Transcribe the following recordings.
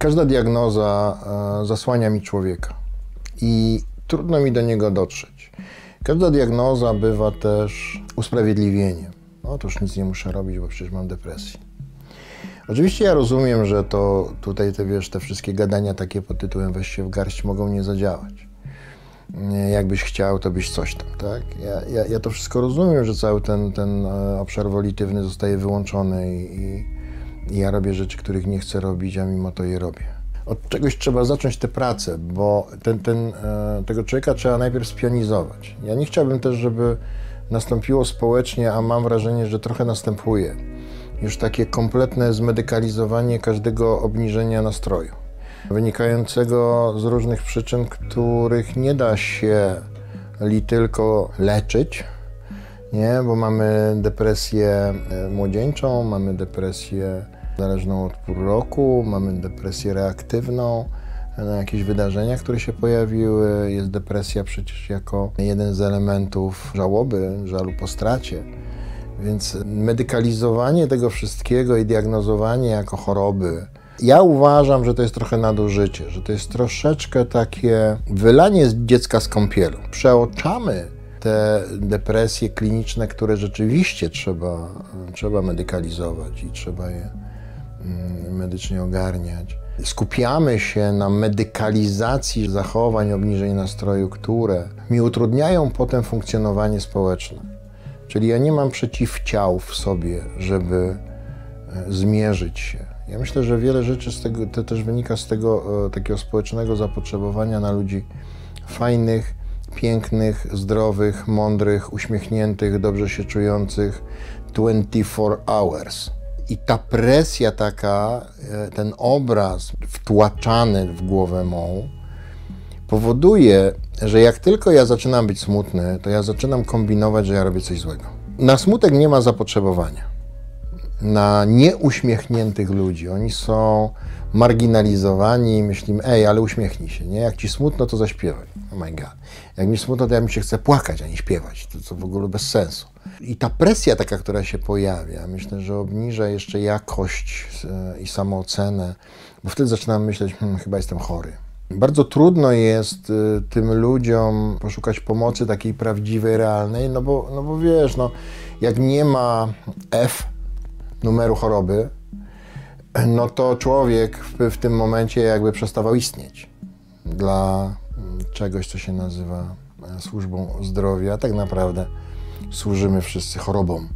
Każda diagnoza zasłania mi człowieka i trudno mi do niego dotrzeć. Każda diagnoza bywa też usprawiedliwieniem. No, to już nic nie muszę robić, bo przecież mam depresję. Oczywiście ja rozumiem, że to tutaj te wszystkie gadania takie pod tytułem weź się w garść mogą nie zadziałać. Jakbyś chciał, to byś coś tam, tak? Ja to wszystko rozumiem, że cały ten obszar wolitywny zostaje wyłączony i ja robię rzeczy, których nie chcę robić, a mimo to je robię. Od czegoś trzeba zacząć tę pracę, bo tego człowieka trzeba najpierw spionizować. Ja nie chciałbym też, żeby nastąpiło społecznie, a mam wrażenie, że trochę następuje, już takie kompletne zmedykalizowanie każdego obniżenia nastroju, wynikającego z różnych przyczyn, których nie da się tylko leczyć, nie? Bo mamy depresję młodzieńczą, mamy depresję zależną od pór roku, mamy depresję reaktywną na jakieś wydarzenia, które się pojawiły, jest depresja przecież jako jeden z elementów żałoby, żalu po stracie. Więc medykalizowanie tego wszystkiego i diagnozowanie jako choroby, ja uważam, że to jest trochę nadużycie, że to jest troszeczkę takie wylanie dziecka z kąpielą. Przeoczamy te depresje kliniczne, które rzeczywiście trzeba medykalizować i trzeba je medycznie ogarniać. Skupiamy się na medykalizacji zachowań, obniżeń nastroju, które mi utrudniają potem funkcjonowanie społeczne. Czyli ja nie mam przeciwciał w sobie, żeby zmierzyć się. Ja myślę, że wiele rzeczy to też wynika z tego takiego społecznego zapotrzebowania na ludzi fajnych, pięknych, zdrowych, mądrych, uśmiechniętych, dobrze się czujących 24 hours. I ta presja taka, ten obraz wtłaczany w głowę mą, powoduje, że jak tylko ja zaczynam być smutny, to ja zaczynam kombinować, że ja robię coś złego. Na smutek nie ma zapotrzebowania. Na nieuśmiechniętych ludzi. Oni są marginalizowani i myślimy, ej, ale uśmiechnij się, nie? Jak ci smutno, to zaśpiewaj. Oh my God. Jak mi smutno, to ja mi się chcę płakać, a nie śpiewać. To co w ogóle bez sensu. I ta presja taka, która się pojawia, myślę, że obniża jeszcze jakość i samoocenę, bo wtedy zaczynam myśleć, chyba jestem chory. Bardzo trudno jest tym ludziom poszukać pomocy takiej prawdziwej, realnej, no bo wiesz, no, jak nie ma numeru choroby, no to człowiek w tym momencie jakby przestawał istnieć dla czegoś, co się nazywa służbą zdrowia. Tak naprawdę służymy wszyscy chorobom,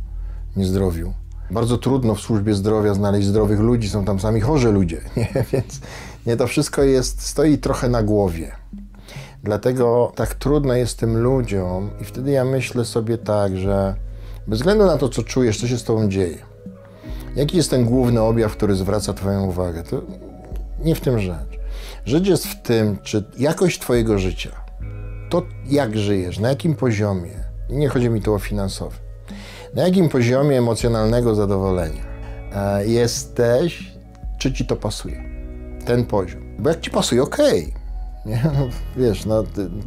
nie zdrowiu. Bardzo trudno w służbie zdrowia znaleźć zdrowych ludzi, są tam sami chorzy ludzie, nie? Więc nie, to wszystko stoi trochę na głowie. Dlatego tak trudno jest tym ludziom i wtedy ja myślę sobie tak, że bez względu na to, co czujesz, co się z tobą dzieje, jaki jest ten główny objaw, który zwraca twoją uwagę, to nie w tym rzecz. Rzecz jest w tym, czy jakość twojego życia, to jak żyjesz, na jakim poziomie, nie chodzi mi tu o finansowy, na jakim poziomie emocjonalnego zadowolenia jesteś, czy ci to pasuje, ten poziom. Bo jak ci pasuje, okej. No, wiesz, no,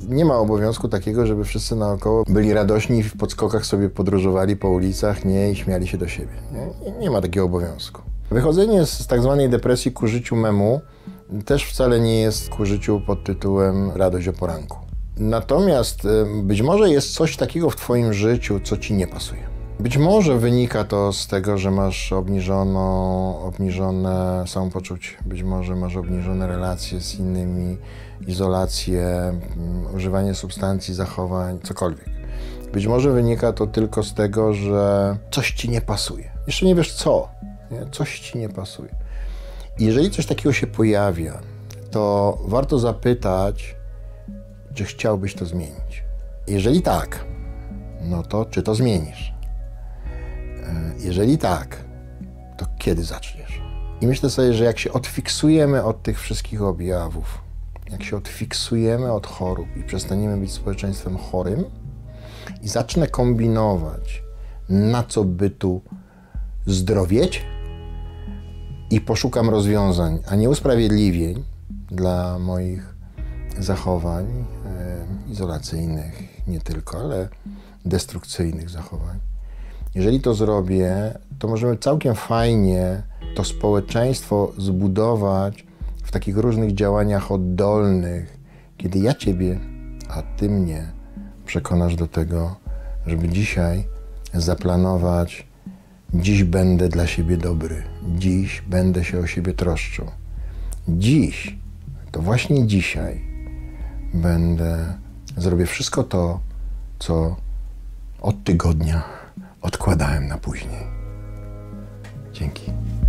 nie ma obowiązku takiego, żeby wszyscy naokoło byli radośni i w podskokach sobie podróżowali po ulicach, nie, i śmiali się do siebie. Nie ma takiego obowiązku. Wychodzenie z tak zwanej depresji ku życiu memu też wcale nie jest ku życiu pod tytułem radość o poranku. Natomiast być może jest coś takiego w twoim życiu, co ci nie pasuje. Być może wynika to z tego, że masz obniżone samopoczucie, być może masz obniżone relacje z innymi, izolację, używanie substancji, zachowań, cokolwiek. Być może wynika to tylko z tego, że coś ci nie pasuje. Jeszcze nie wiesz co, nie? Coś ci nie pasuje. I jeżeli coś takiego się pojawia, to warto zapytać, czy chciałbyś to zmienić. Jeżeli tak, no to czy to zmienisz? Jeżeli tak, to kiedy zaczniesz? I myślę sobie, że jak się odfiksujemy od tych wszystkich objawów, jak się odfiksujemy od chorób i przestaniemy być społeczeństwem chorym i zacznę kombinować, na co by tu zdrowieć i poszukam rozwiązań, a nie usprawiedliwień dla moich zachowań izolacyjnych, nie tylko, ale destrukcyjnych zachowań. Jeżeli to zrobię, to możemy całkiem fajnie to społeczeństwo zbudować w takich różnych działaniach oddolnych, kiedy ja Ciebie, a Ty mnie przekonasz do tego, żeby dzisiaj zaplanować: dziś będę dla siebie dobry, dziś będę się o siebie troszczył, dziś, to właśnie dzisiaj zrobię wszystko to, co od tygodnia odkładałem na później. Dzięki.